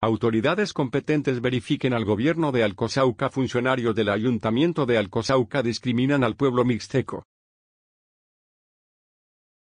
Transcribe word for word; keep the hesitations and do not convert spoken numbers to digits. Autoridades competentes verifiquen al gobierno de Alcozauca. Funcionarios del Ayuntamiento de Alcozauca discriminan al pueblo mixteco.